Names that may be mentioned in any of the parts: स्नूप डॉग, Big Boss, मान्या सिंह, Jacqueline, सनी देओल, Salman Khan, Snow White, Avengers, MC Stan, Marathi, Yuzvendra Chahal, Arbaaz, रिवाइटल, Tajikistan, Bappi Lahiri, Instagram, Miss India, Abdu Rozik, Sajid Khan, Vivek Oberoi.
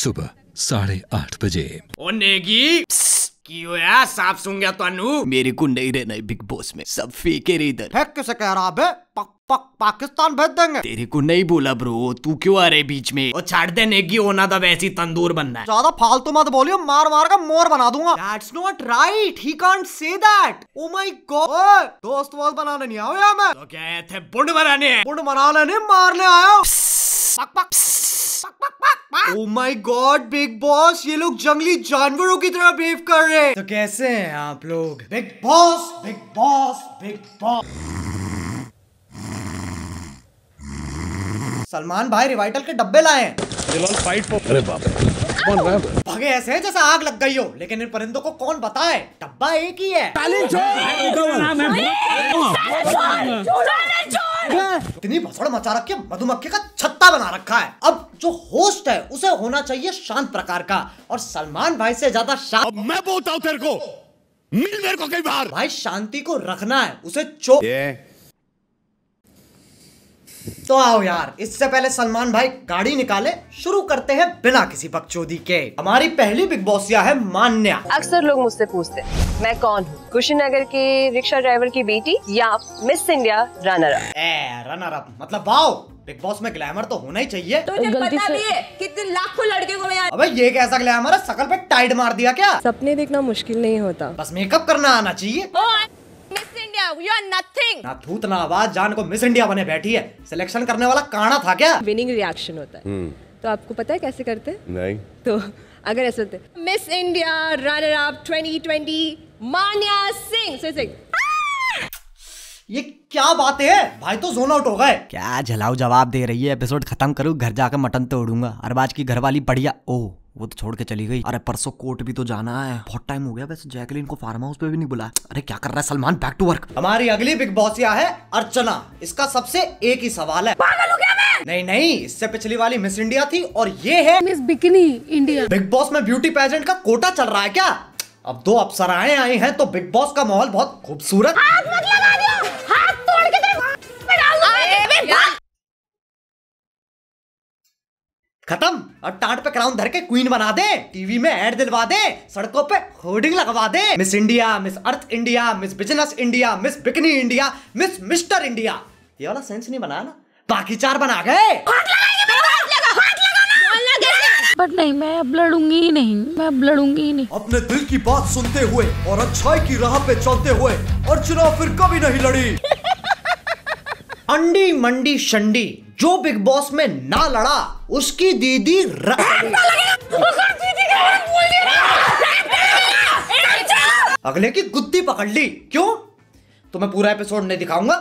सुबह 8:30 बजे। ओ नेगी की होया साफ सुंगा तानू, मेरे को नहीं रहना है बिग बॉस में, सब फेंके रे इधर। फेंक किसे कह रहा बे? पाकिस्तान भेज देंगे। तेरे को नहीं बोला ब्रो, तू क्यों आ रहे बीच में? और छाड़ दे नेगी, होना था वैसी तंदूर बनना है। ज्यादा फालतू मत बोलियो, मार मार का मोर बना दूंगा। That's not right, he can't say that. Oh my God, दोस्त वोस्त बनाने नहीं आओ यार मैं। तो क्या आए थे बुंड बनाने? बुंड बनाने नहीं, मारने आया हूँ। पक पक oh my god big boss, ये लोग जंगली जानवरों की तरह बिहेव कर रहे हैं। तो कैसे हैं आप लोग? Big boss big boss big boss. Salman भाई रिवाइटल के डब्बे लाए हैं। भागे ऐसे हैं जैसे आग लग गई हो, लेकिन इन परिंदों को कौन बताए डब्बा एक ही है। इतनी भसड़ मचा रखी है, मधुमक्खी का छत्ता बना रखा है। अब जो होस्ट है उसे होना चाहिए शांत प्रकार का, और सलमान भाई से ज्यादा शांत। मैं बोलता हूँ तेरे को, मिल मेरे को कई बार। भाई शांति को रखना है उसे। चो तो आओ यार, इससे पहले सलमान भाई गाड़ी निकाले, शुरू करते हैं बिना किसी बकचोदी के। हमारी पहली बिग बॉसिया है मान्या। अक्सर लोग मुझसे पूछते हैं मैं कौन हूँ, कुशीनगर के रिक्शा ड्राइवर की बेटी या Miss India runner up. Runner up मतलब वाओ, बिग बॉस में ग्लैमर तो होना ही चाहिए। तुझे पता भी है कितने लाखों लड़के को मैं। अबे ये कैसा ग्लैमर है, शकल पे टाइट मार दिया क्या? सपने देखना मुश्किल नहीं होता, बस मेकअप करना आना चाहिए। Miss India you are nothing. ना थूत ना आवाज, जान को मिस इंडिया बने बैठी है। सिलेक्शन करने वाला काना था क्या? विनिंग रिएक्शन होता है। तो आपको पता है कैसे करते हैं? नहीं। तो अगर ऐसे होते Miss India runner up 2020 मान्या सिंह से सिंह। ये क्या बातें हैं भाई, तो जोन आउट हो गए। क्या झलाऊ जवाब दे रही है। एपिसोड खत्म करूँ, घर जाकर मटन तोड़ूंगा। अरबाज की घरवाली बढ़िया, ओह वो तो छोड़ के चली गई। अरे परसों कोर्ट भी तो जाना है, बहुत टाइम हो गया। वैसे जैकलिन को फार्म हाउस पे भी नहीं बुलाया। अरे क्या कर रहा है सलमान, बैक टू वर्क। हमारी अगली बिग बॉसिया है अर्चना। इसका सबसे एक ही सवाल है, पागल हो गया मैं? नहीं नहीं, इससे पिछली वाली मिस इंडिया थी और ये है Miss Bikini India. Big boss में ब्यूटी पेजेंट का कोटा चल रहा है क्या? अब दो अप्सराएं आई हैं तो बिग बॉस का माहौल बहुत खूबसूरत। खत्म। और टाट पे क्राउन धर के क्वीन बना दे, टीवी में ऐड दिलवा दे, सड़कों पे होर्डिंग लगवा दे। Miss India, Miss Earth India, Miss Business India, Miss Bikini India, Miss Mister India. ये वाला सेंस नहीं बनाया ना, बाकी चार बना गए। बट नहीं, मैं अब लड़ूंगी ही नहीं, मैं अब लड़ूंगी ही नहीं। अपने दिल की बात सुनते हुए और अच्छाई की राह पे चलते हुए अर्चना फिर कभी नहीं लड़ी। अंडी मंडी शंडी, जो बिग बॉस में ना लड़ा उसकी दीदी अगले की गुद्दी पकड़ ली। क्यों? तो मैं पूरा एपिसोड नहीं दिखाऊंगा।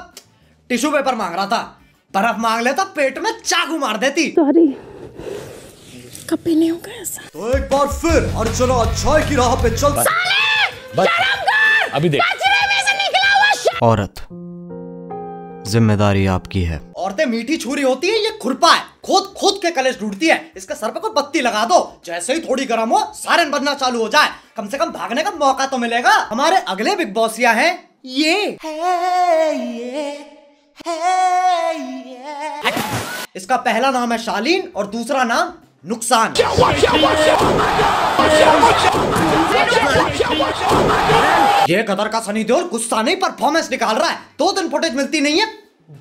टिश्यू पेपर मांग रहा था, बर्फ मांग लेता पेट में चाकू मार देती। सॉरी, कभी नहीं होगा ऐसा। तो एक बार फिर अर्चना अच्छाई की राह पे चल। अभी देख, औरत जिम्मेदारी आपकी है। औरतें मीठी छुरी होती है, ये खुरपा है, खुद खुद के कलेश ढूंढती है। इसके सर पे कोई बत्ती लगा दो, जैसे ही थोड़ी गर्म हो सायरन बजना चालू हो जाए, कम से कम भागने का मौका तो मिलेगा। हमारे अगले बिग बॉसिया हैं ये इसका पहला नाम है शालीन और दूसरा नाम नुकसान। ये कतर का सनी देओल गुस्सा नहीं परफॉर्मेंस निकाल रहा है। 2 दिन फुटेज मिलती नहीं है,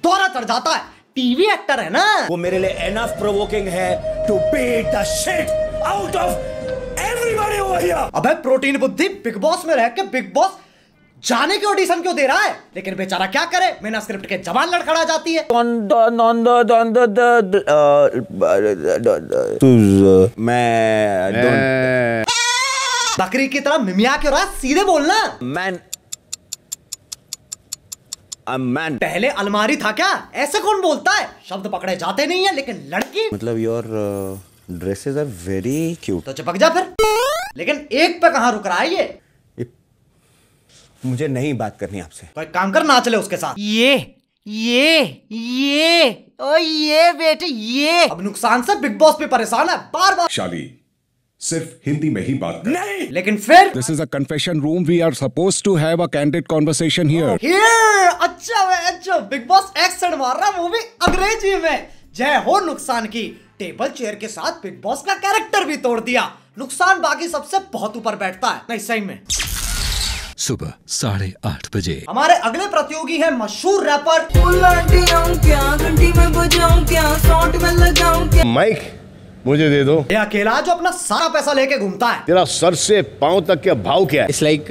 दौरा चढ़ जाता है। टीवी एक्टर है ना वो, मेरे लिए एनफ प्रोवोकिंग है to beat the shit out of everybody over here. अबे प्रोटीन बुद्धि, बिग बॉस में रह के बिग बॉस जाने के ऑडिशन क्यों दे रहा है? लेकिन बेचारा क्या करे, बिना स्क्रिप्ट के जबान लड़खड़ा जाती है। मैं बकरी की तरह मिमिया क्यों रहा, सीधे बोलना। मैन पहले अलमारी था क्या? ऐसे कौन बोलता है? शब्द पकड़े जाते नहीं है, लेकिन लड़की मतलब your dresses are very cute. तो चिपक जा फिर, लेकिन एक पे कहाँ रुक रहा है ये? मुझे नहीं बात करनी आपसे। तो एक काम कर, नाच ले उसके साथ। ये ओ ये बेटे ये। अब नुकसान से बिग बॉस पे परेशान है, बार बार शाली सिर्फ हिंदी में ही बात कर। नहीं लेकिन फिर this is a confession room, we are supposed to have a candid conversation here. अच्छा बिग बॉस एक्शन मार रहा है, वो भी अंग्रेजी में। जय हो नुकसान की। टेबल चेयर के साथ बिग बॉस का कैरेक्टर भी तोड़ दिया। नुकसान बाकी सबसे बहुत ऊपर बैठता है। नहीं सही में। सुबह 8:30 बजे हमारे अगले प्रतियोगी है मशहूर रैपर। माइक मुझे दे दो। ये अकेला जो अपना सारा पैसा लेके घूमता है। तेरा सर से पाँव तक के भाव क्या है? It's like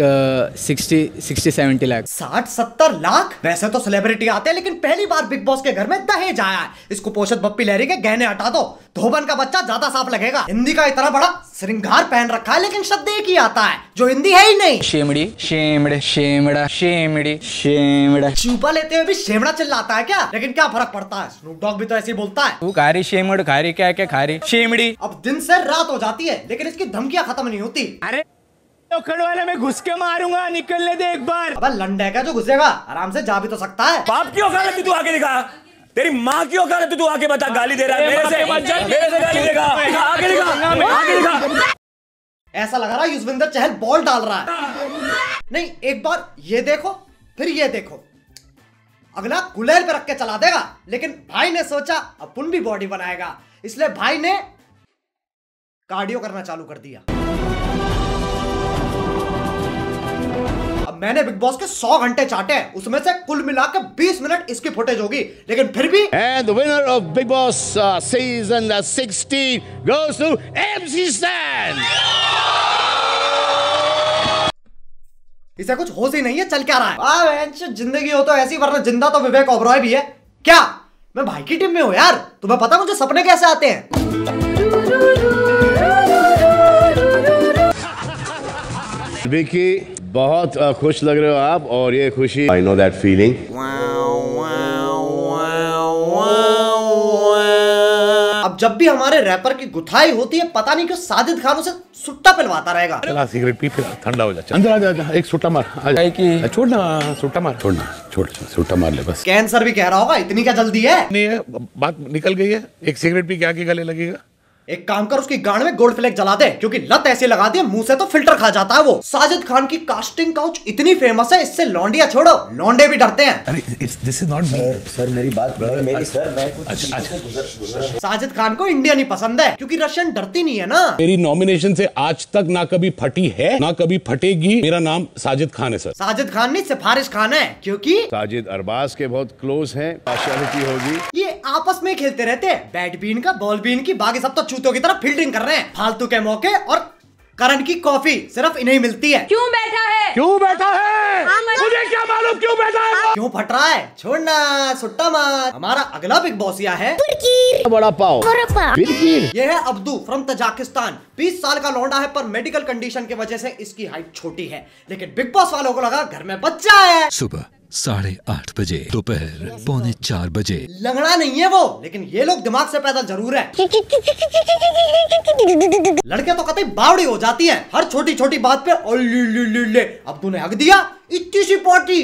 60-70 lakh. 60-70 लाख। वैसे तो सेलिब्रिटी आते हैं, लेकिन पहली बार बिग बॉस के घर में दहेज आया है। इसको पोषित बप्पी लहरी के गहने हटा दो, धोबन का बच्चा ज्यादा साफ लगेगा। हिंदी का इतना बड़ा श्रृंगार पहन रखा है, लेकिन शब्द एक ही आता है जो हिंदी है ही नहीं। शेमड़ी शेमड़े शेमड़ा शेमड़ी शेमड़ा। चुपा लेते हुए भी शेमड़ा चिल्लाता है क्या? लेकिन क्या फर्क पड़ता है, स्नूप डॉग भी तो ऐसे ही बोलता है। तू खारी शेमड़ खारी क्या क्या खारी शेमड़ी। अब दिन से रात हो जाती है, लेकिन इसकी धमकियाँ खत्म नहीं होती। अरे वाले में घुस के मारूंगा, निकलने दे एक बार। अब लंडे का जो घुसेगा आराम से जा भी तो सकता है। बाप क्यों तू आगे दिखा, तेरी माँ क्यों कर रही तू आगे बता। गाली दे रहा है मेरे से गाली देगा। आगे दिखा। ऐसा लग रहा है युजवेंद्र चहल बॉल डाल रहा है। नहीं, एक बार ये देखो फिर ये देखो, अगला गुलेल पे रख के चला देगा। लेकिन भाई ने सोचा अपन भी बॉडी बनाएगा, इसलिए भाई ने कार्डियो करना चालू कर दिया। मैंने बिग बॉस के 100 घंटे चाटे, उसमें से कुल मिलाकर 20 मिनट इसकी फुटेज होगी, लेकिन फिर भी। And winner of big boss season 16 goes to MC stand. इसे कुछ होश ही नहीं है, चल क्या रहा है। जिंदगी हो तो ऐसी, वरना जिंदा तो विवेक ओबरॉय भी है। क्या मैं भाई की टीम में हूँ यार? तुम्हें पता मुझे सपने कैसे आते हैं? बहुत खुश लग रहे हो आप, और ये खुशी आई नो दैट फीलिंग। अब जब भी हमारे रैपर की गुथाई होती है, पता नहीं क्यों साजिद खान उसे सुट्टा पिलवाता रहेगा। चला सिगरेट पी, फिर ठंडा हो जा। अंदर आ जा, एक सुट्टा मार। छोड़ना सुट्टा मार, छोड़ना सुट्टा मार ले बस। कैंसर भी कह रहा होगा, इतनी क्या जल्दी है? नहीं, बात निकल गई है। एक सिगरेट पी के आगे गले लगेगा। एक काम कर, उसकी गांड में गोल्ड फ्लेक जला दे, क्योंकि लत ऐसे लगा दी मुंह से तो फिल्टर खा जाता है वो। साजिद खान की कास्टिंग काउच इतनी फेमस है, इससे लौंडिया छोड़ो लौंडे भी डरते हैं। अरे दिस इज नॉट सर, मेरी बात मेरी सर, मैं कुछ। साजिद खान को इंडिया नहीं पसंद है, क्योंकि रशियन डरती नहीं है ना। मेरी नॉमिनेशन से आज तक ना कभी फटी है ना कभी फटेगी। मेरा नाम साजिद खान है सर। साजिद खान नहीं, सिफारिश खान है, क्योंकि साजिद अरबाज के बहुत क्लोज है। पार्शियलिटी होगी। ये आपस में खेलते रहते हैं, बैट बीन का बॉल बीन की। बाकी सब तो की तरफ फील्डिंग कर रहे हैं। फालतू के मौके और करण की कॉफी सिर्फ इन्हें मिलती है। क्यों बैठा है, क्यों बैठा है? मुझे क्या मालूम क्यों बैठा है, क्यों फट रहा है। छोड़ना सुट्टा मार। हमारा अगला बिग बॉसिया है बड़ा पाव। ये है अब्दू फ्रॉम तजाकिस्तान। 20 साल का लौंडा है, पर मेडिकल कंडीशन की वजह से इसकी हाइट छोटी है। लेकिन बिग बॉस वालों को लगा घर में बच्चा है। सुबह 8:30 बजे दोपहर 3:45 बजे। लंगड़ा नहीं है वो, लेकिन ये लोग दिमाग से पैदल जरूर है। लड़के तो कतई बावड़ी हो जाती हैं, हर छोटी छोटी बात पे ले। अब्दू ने हक दिया, इतनी सी पोटी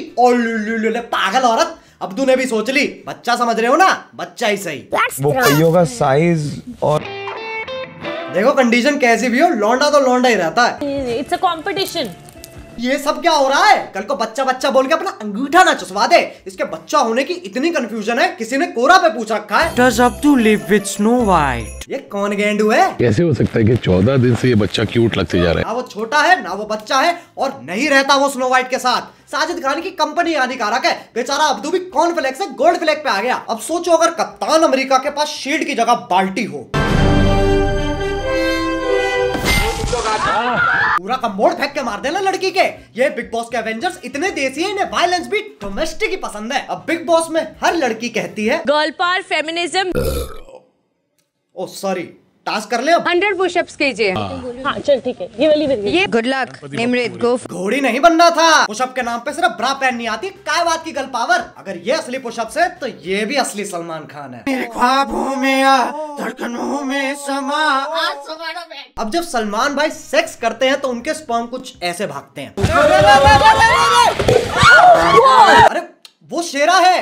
ले। पागल औरत। अब्दू ने भी सोच ली, बच्चा समझ रहे हो ना, बच्चा ही सही। वो कईयों का साइज और देखो कंडीशन कैसी भी हो, लौंडा तो लौंडा ही रहता है। It's a competition. ये सब क्या हो रहा है? कल को बच्चा बच्चा बोल के अपना अंगूठा ना चुसवा दे। इसके बच्चा होने की इतनी कंफ्यूजन है, किसी ने कोरा पे पूछ रखा है Does Abdu live with Snow White? ये कौन गेंडू है? कैसे हो सकता है कि 14 दिन से ये बच्चा क्यूट लगते जा रहा है? ना वो छोटा है ना वो बच्चा है, और नहीं रहता वो स्नो व्हाइट के साथ। साजिद खान की कंपनी हानिकारक है। बेचारा अब्दू भी कॉर्न फ्लेक्स से गोल्ड फ्लेक्स पे आ गया। अब सोचो अगर कप्तान अमेरिका के पास शील्ड की जगह बाल्टी हो, पूरा कम्बोर्ड फेंक के मार देना लड़की के। ये बिग बॉस के एवेंजर्स इतने देसी हैं, इन्हें वायलेंस भी डोमेस्टिक ही पसंद है। अब बिग बॉस में हर लड़की कहती है गर्ल पावर फेमिनिज्म। ओ सॉरी, टास्क कर ले। 100 पुशअप्स कीजिए। हाँ चल ठीक है, ये वाली दे। ये गुड लक निमृत को। घोड़ी नहीं बनना था। पुशअप के नाम पे सिर्फ ब्रा पहननी आती। काय बात की गर्ल पावर। अगर ये असली पुशअप्स है तो ये भी असली सलमान खान है। मेरे ख्वाबों में आ, धड़कनों में समा। अब जब सलमान भाई सेक्स करते हैं तो उनके स्पर्म कुछ ऐसे भागते हैं। अरे वो शेरा है।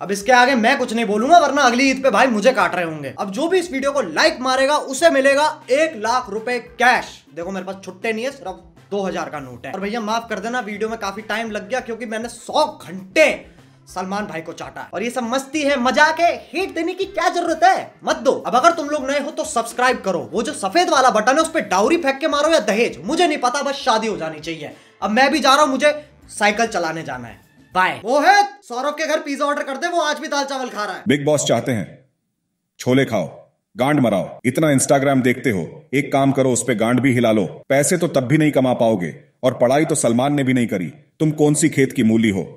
अब इसके आगे मैं कुछ नहीं बोलूंगा, वरना अगली ईद पे भाई मुझे काट रहे होंगे। अब जो भी इस वीडियो को लाइक मारेगा उसे मिलेगा 1 लाख रुपए कैश। देखो मेरे पास छुट्टे नहीं है, सिर्फ 2000 का नोट है। और भैया माफ कर देना, वीडियो में काफी टाइम लग गया, क्योंकि मैंने 100 घंटे सलमान भाई को चाटा। और ये सब मस्ती है, मजाक है, हेट देने की क्या जरूरत है, मत दो। अब अगर तुम लोग नए हो तो सब्सक्राइब करो, वो जो सफेद वाला बटन है उस पर डाउरी फेंक के मारो या दहेज, मुझे नहीं पता, बस शादी हो जानी चाहिए। अब मैं भी जा रहा हूँ, मुझे साइकिल चलाने जाना है, बाय। वो है सौरभ के घर पिज्जा ऑर्डर करते, वो आज भी दाल चावल खा रहा है। बिग बॉस चाहते हैं छोले खाओ, गांड मराओ, इतना इंस्टाग्राम देखते हो, एक काम करो उस पे गांड भी हिला लो। पैसे तो तब भी नहीं कमा पाओगे और पढ़ाई तो सलमान ने भी नहीं करी, तुम कौन सी खेत की मूली हो।